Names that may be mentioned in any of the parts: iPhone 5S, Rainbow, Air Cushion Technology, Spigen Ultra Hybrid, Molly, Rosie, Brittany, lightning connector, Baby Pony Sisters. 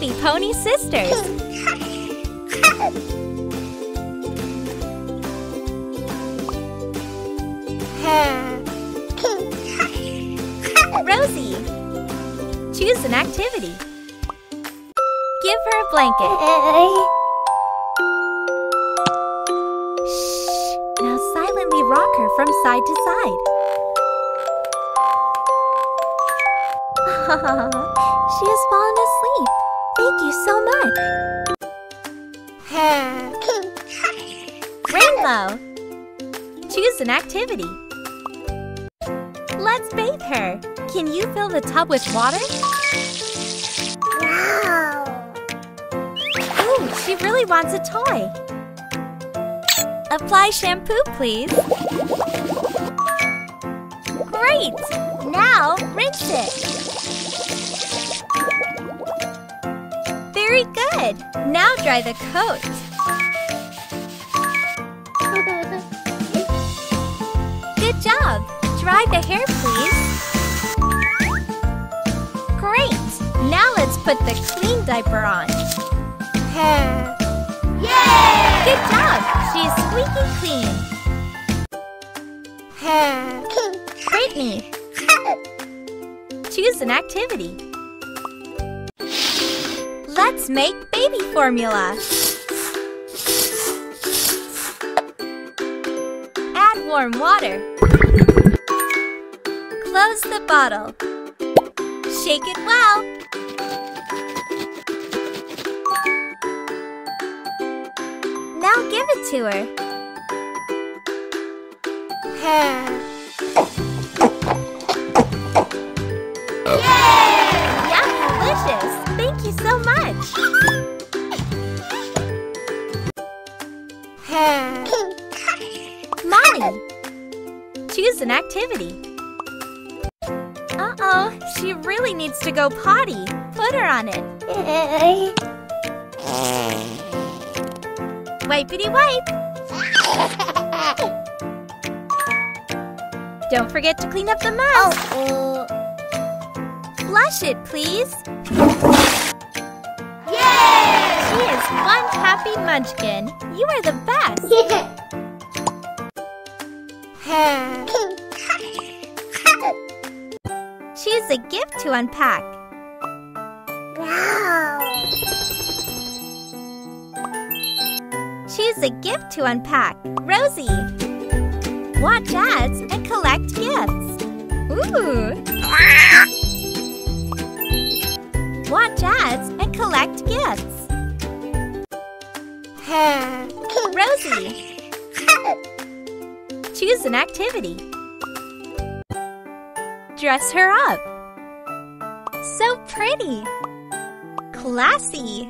Baby Pony Sisters. Rosie, choose an activity. Give her a blanket. Shh. Now silently rock her from side to side. She has fallen asleep. Thank you so much. Rainbow, choose an activity. Let's bathe her. Can you fill the tub with water? Wow! Ooh, she really wants a toy. Apply shampoo, please. Great! Now rinse it. Very good. Now dry the coat. Good job. Dry the hair, please. Great! Now let's put the clean diaper on. Yay! Good job! She's squeaky clean. Brittany, choose an activity. Let's make baby formula. Add warm water. Close the bottle. Shake it well. Now give it to her. Yay! Yum, delicious! Thank you so much. Molly, choose an activity. Oh, she really needs to go potty. Put her on it. Wipety-wipe. Don't forget to clean up the mess. Flush it, please. Yay! She is one happy munchkin. You are the best. Choose a gift to unpack. Wow! Choose a gift to unpack. Rosie, watch ads and collect gifts. Ooh! Watch ads and collect gifts. Rosie, choose an activity. Dress her up. So pretty. Classy.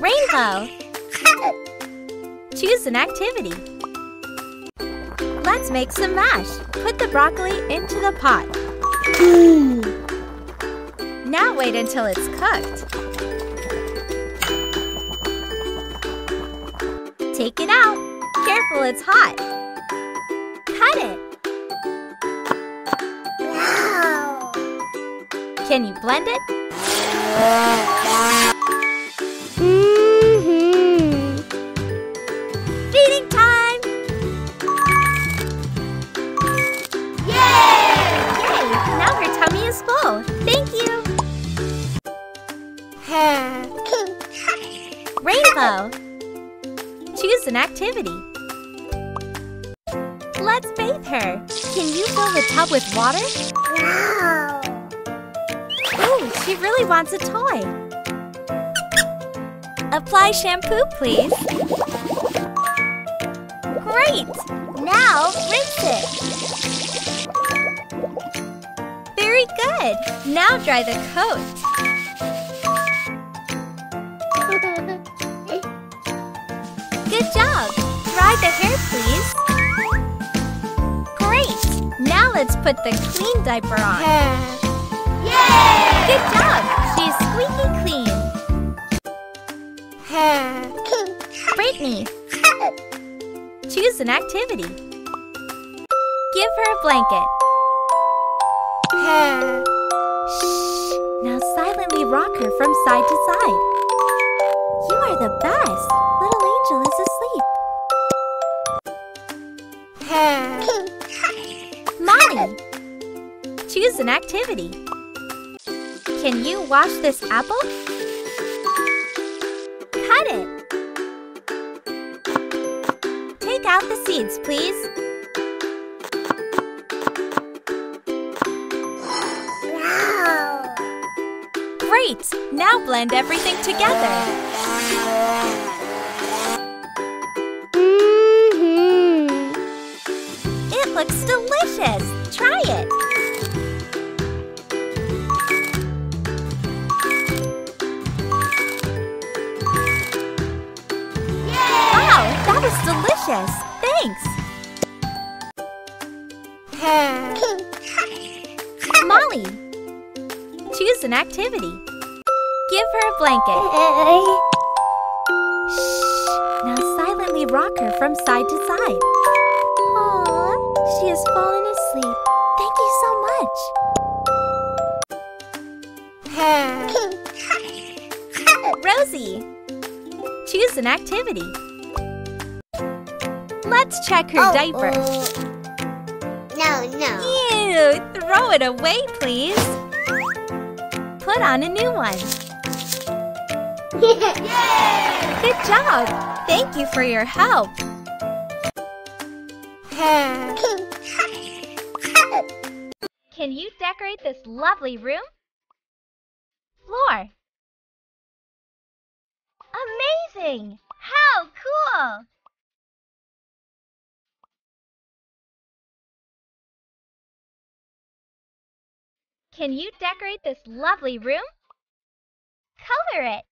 Rainbow, choose an activity. Let's make some mash. Put the broccoli into the pot. Now wait until it's cooked. Take it out. Careful, it's hot. Cut it. Wow! Can you blend it? Feeding time! Yay! Yay! Now her tummy is full. Thank you. Rainbow, choose an activity. Let's bathe her. Can you fill the tub with water? Wow! Ooh, she really wants a toy. Apply shampoo, please. Great! Now rinse it. Very good. Now dry the coat. Good job! Dry the hair, please. Great! Now let's put the clean diaper on. Yay! Good job! She's squeaky clean. Brittany, choose an activity. Give her a blanket. Shh. Now silently rock her from side to side. You are the best. Little Angel is asleep. Molly, choose an activity. Can you wash this apple? Cut it. Take out the seeds, please. Wow. Great! Now blend everything together. Looks delicious! Try it! Yay! Wow! That is delicious! Thanks! Molly, choose an activity. Give her a blanket. Shh! Now silently rock her from side to side. She has fallen asleep. Thank you so much. Rosie, choose an activity. Let's check her diaper. No. Ew, throw it away, please. Put on a new one. Yay! Good job. Thank you for your help. Can you decorate this lovely room? Floor. Amazing! How cool! Can you decorate this lovely room? Color it.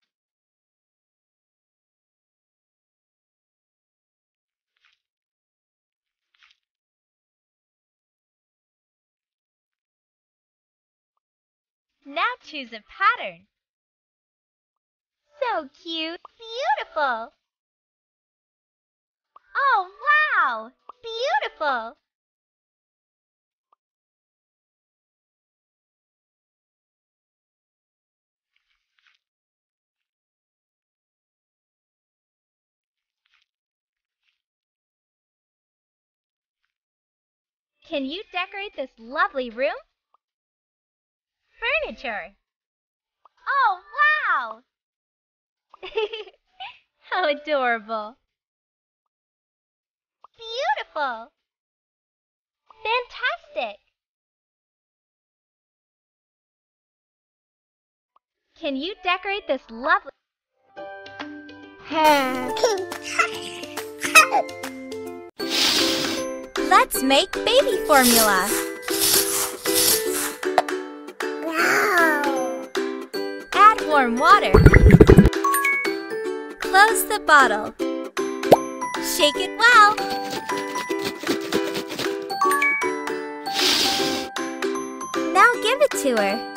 Now choose a pattern. So cute! Beautiful! Oh, wow! Beautiful! Can you decorate this lovely room? Furniture. Oh, wow! How adorable. Beautiful. Fantastic. Can you decorate this lovely... Let's make baby formula. Warm water. Close the bottle. Shake it well. Now give it to her.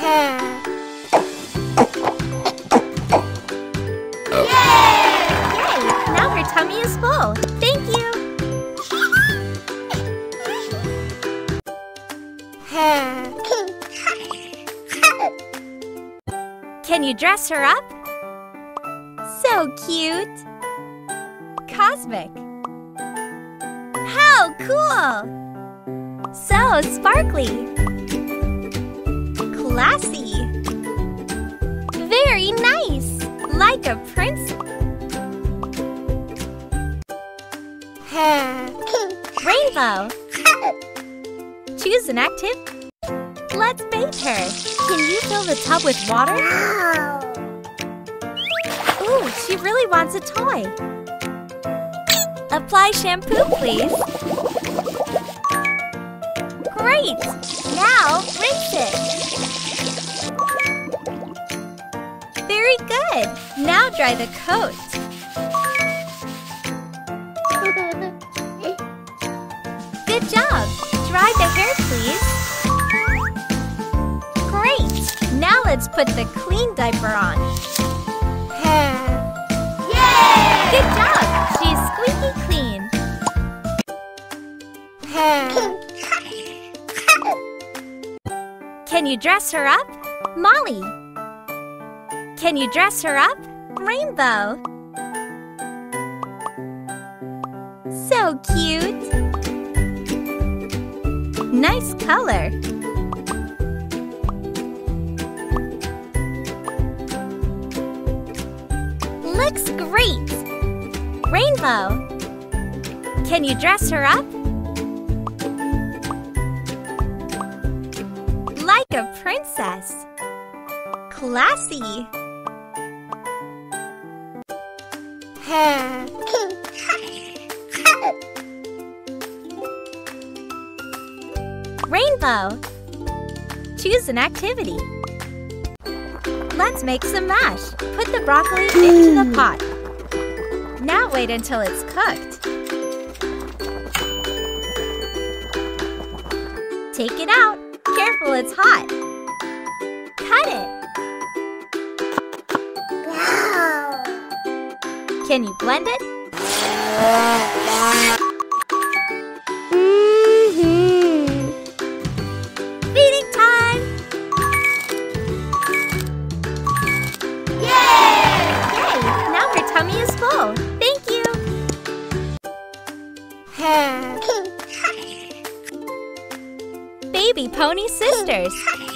Yay! Now her tummy is full. Thank you. Can you dress her up? So cute! Cosmic! How cool! So sparkly! Classy! Very nice! Like a prince! Rainbow! Choose an activity. Let's bathe her. Can you fill the tub with water? Ooh, she really wants a toy. Apply shampoo, please. Great! Now rinse it. Very good. Now dry the coat. Good job. Dry the hair, please. Now let's put the clean diaper on. Yay! Good job! She's squeaky clean. you dress her up? Molly. Can you dress her up? Rainbow. So cute. Nice color. Looks great. Rainbow. Can you dress her up? Like a princess. Classy. Rainbow. Choose an activity. Let's make some mash. Put the broccoli into the pot. Now wait until it's cooked. Take it out. Careful, it's hot. Cut it. Wow. Can you blend it? Feeding time! Yay! Yay! Now her tummy is full. Thank you. Baby Pony Sisters.